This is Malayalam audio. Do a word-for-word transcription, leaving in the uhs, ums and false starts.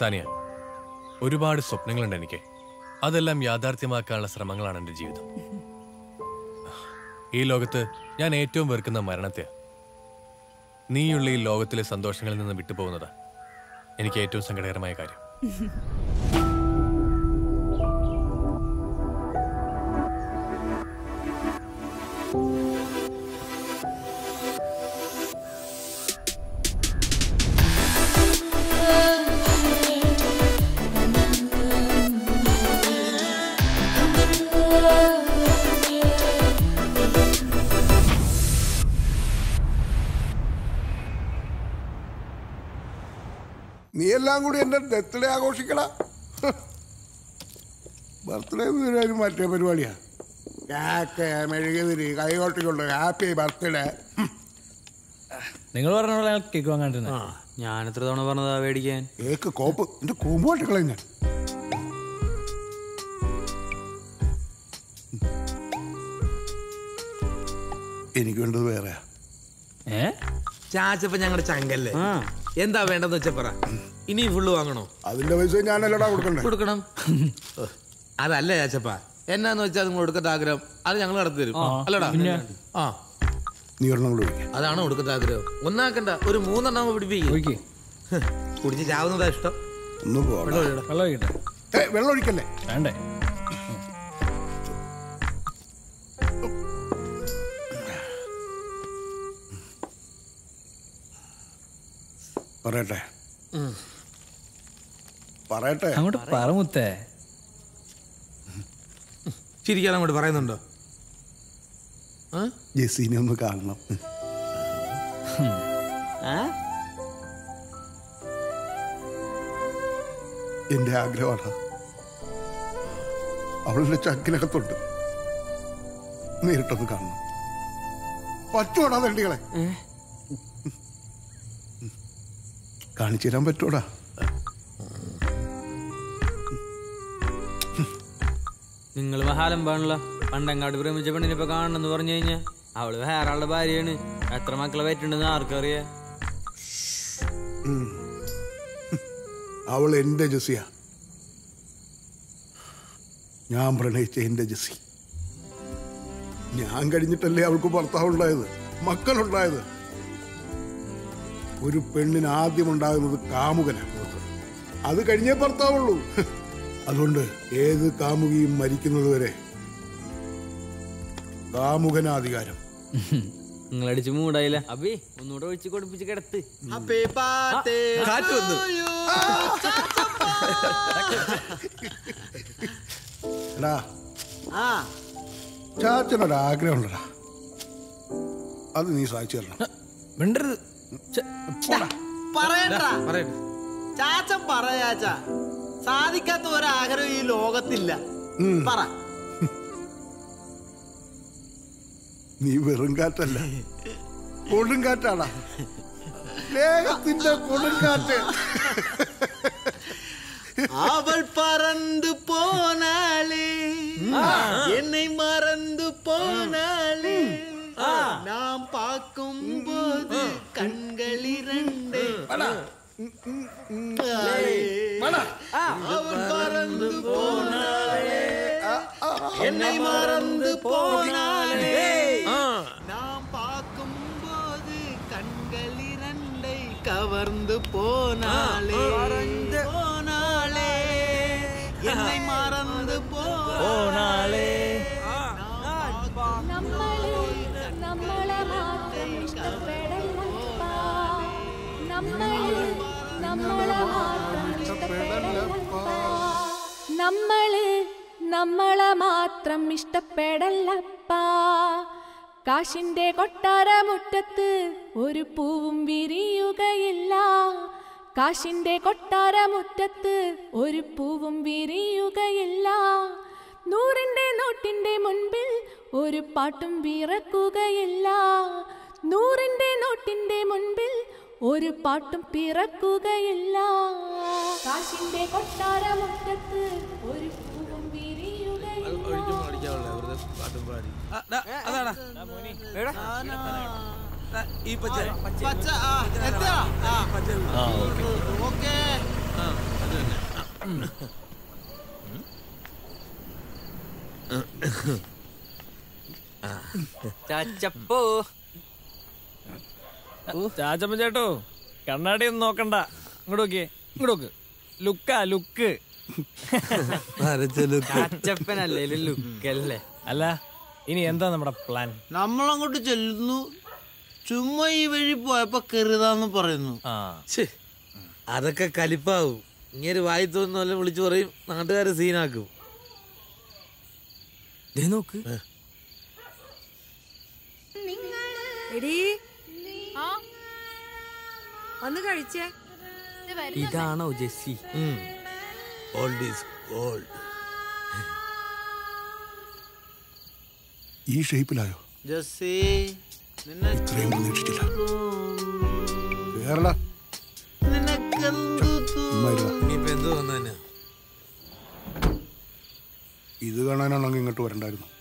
സാനിയ, ഒരുപാട് സ്വപ്നങ്ങളുണ്ട് എനിക്ക്. അതെല്ലാം യാഥാർത്ഥ്യമാക്കാനുള്ള ശ്രമങ്ങളാണ് എൻ്റെ ജീവിതം. ഈ ലോകത്ത് ഞാൻ ഏറ്റവും വെറുക്കുന്ന മരണത്തെ, നീയുള്ള ഈ ലോകത്തിലെ സന്തോഷങ്ങളിൽ നിന്ന് വിട്ടുപോകുന്നതാണ് എനിക്ക് ഏറ്റവും സങ്കടകരമായ കാര്യം. നീയെല്ലാം കൂടി എൻ്റെ ബർത്ത്ഡേ ആഘോഷിക്കടാ. ബർത്ത്ഡേ ഒരു മറ്റേ പരിപാടിയാണ്. കാക്ക മെഴുകുതിരി കൈകോട്ടിക്കൊണ്ട് ഹാപ്പി ബർത്ത്ഡേ. നിങ്ങൾ പറഞ്ഞ പോലെ കേക്ക് വാങ്ങാണ്ടിരുന്ന ഞാൻ എത്ര തവണ പറഞ്ഞതാ മേടിക്കാൻ. കേക്ക് കോപ്പ് എൻ്റെ കൂമ്പോട്ട് കളഞ്ഞ. എനിക്ക് വേണ്ടത് വേറെ. ഏ ചാച്ചപ്പ ഞങ്ങളുടെ ചങ്കല്ലേ, എന്താ വേണ്ടെന്ന് വെച്ചാ പറ. ഇനി ഫുള്ള് വാങ്ങണോ? അതിന്റെ പൈസ ഞാനല്ലടാ കൊടുക്കണ്ടേ. കൊടുക്കണം. അതല്ല ചാച്ചപ്പ, എന്നാന്ന് വെച്ചാൽ നിങ്ങൾ കൊടുക്കത്തെ ആഗ്രഹം അത് ഞങ്ങൾ നടത്തി തരും. അല്ലടാ ആ നീ അതാണ് കൊടുക്കത്തെ ആഗ്രഹം. ഒന്നാക്കണ്ട, ഒരു മൂന്നെണ്ണം പിടിപ്പിക്കും. കുടിച്ച് ചാവുന്നതാ ഇഷ്ടം. വെള്ളം ഒഴിക്കല്ലേ? വേണ്ടേ? പറയട്ടെ പറയട്ടെ അങ്ങോട്ട് പറ മുത്തേ. ചിരിക്കാൻ അങ്ങോട്ട് പറയുന്നുണ്ടോ? ജെസിനെ ഒന്ന് കാണണം. എന്റെ ആഗ്രഹമാണ്. അവളുടെ ചക്കിനകത്തുണ്ട്, നേരിട്ടൊന്ന് കാണണം. പറ്റുവാടാ തെണ്ടികളെ കാണിച്ചു തരാൻ പറ്റൂടാ. നിങ്ങൾ മഹാലമ്പാണല്ലോ. പണ്ടങ്ങാട് പ്രേമിച്ച പെണ്ണിനെ ഇപ്പൊ കാണണമെന്ന് പറഞ്ഞു കഴിഞ്ഞാൽ അവള് വേറെ ആളുടെ ഭാര്യയാണ്. എത്ര മക്കളെ പറ്റുണ്ടെന്ന് ആർക്കറിയാ? അവൾ എന്റെ ജെസിയാ. ഞാൻ പ്രണയിച്ച എന്റെ ജെസി. ഞാൻ കഴിഞ്ഞിട്ടല്ലേ അവൾക്ക് ഭർത്താവുണ്ടായത്, മക്കളുണ്ടായത്. ഒരു പെണ്ണിന് ആദ്യം ഉണ്ടാകുന്നത് കാമുകനാണ്, അത് കഴിഞ്ഞേ ഭർത്താവുള്ളൂ. അതുകൊണ്ട് ഏത് കാമുകിയും മരിക്കുന്നത് വരെ കാമുകനാധികാരം. നിങ്ങളടിച്ച് മൂടായില്ല അബി, ഒന്നുകൂടെ ഒഴിച്ച് കൊടുപ്പിച്ച് കിടത്ത്. എടാ ചാച്ചനൊരു ആഗ്രഹം ഉണ്ടടാ, അത് നീ സാധിച്ചു തരണം. മിണ്ടരുത്. ചാച്ചൻ പറയാച്ച സാധിക്കാത്ത ഒരാഗ്രഹം ഈ ലോകത്തില്ല. പറ. നീ വെറും കാറ്റല്ല, കൊടുങ്കാറ്റാണ്. ലേഖത്തിന്റെ കൊടുങ്കാറ്റ്. അവൾ പറന്നു പോനാളേ, എന്നെ മറന്നു പോനാളേ, നാം പാക്കുംപോത് കൺകളിരണ്ടേ. അവൾ പറന്നു പോനാളേ, എന്നെ മറന്നു പോനാളേ, നാം പാക്കുംപോത് കൺകളിരണ്ടേ, കവർന്നു പോനാളേ പോനാളേ, എന്നെ മറന്നു പോനാളേ. നമ്മള് നമ്മളെ മാത്രം ഇഷ്ടപ്പെടല്ലപ്പാ. കാശിന്റെ കൊട്ടാരമുറ്റത്ത് ഒരു പൂവും വിരിയുകയില്ല. കാശിന്റെ കൊട്ടാരമുറ്റത്ത് ഒരു പൂവും വിരിയുകയില്ല. നൂറിന്റെ നോട്ടിന്റെ മുൻപിൽ ഒരു പാട്ടും വിറക്കുകയില്ല. നൂറിന്റെ നോട്ടിന്റെ മുൻപിൽ ഒരു പാട്ടും പിറക്കുകയില്ല. കാശിന്റെ കൊട്ടാരമുറ്റത്ത് ഒരു പൂവും വിരിയുകയില്ല. ചാച്ചപ്പോ ചാച്ചപ്പ ചേട്ടോ കണ്ണാടി ഒന്നും നോക്കണ്ട, ഇങ്ങോട്ട് നോക്കിയേ, ഇങ്ങോട്ട് നോക്ക്. ലുക്കാ ലുക്ക്. ചാച്ചപ്പനല്ലേ ലുക്കല്ലേ? അല്ല, ഇനി എന്താ നമ്മുടെ പ്ലാൻ? നമ്മളങ്ങോട്ട് ചെല്ലുന്നു, ചുമ്മാ ഈ വഴി പോയപ്പോ കരുതാന്ന് പറയുന്നു. അതൊക്കെ കലിപ്പാവും. ഇങ്ങനെ വായി തോന്നുന്നല്ല വിളിച്ചു പറയും, നാട്ടുകാരെ സീനാക്കും. നോക്ക്, ഇതാണോ ജെസ്സി? ഈ ഷേപ്പിലായോ ജെസ്സി? ഇത്രയും പ്രതീക്ഷിച്ചില്ല. കേരള ഇത് കാണാനാണെങ്കിൽ ഇങ്ങോട്ട് വരണ്ടായിരുന്നു.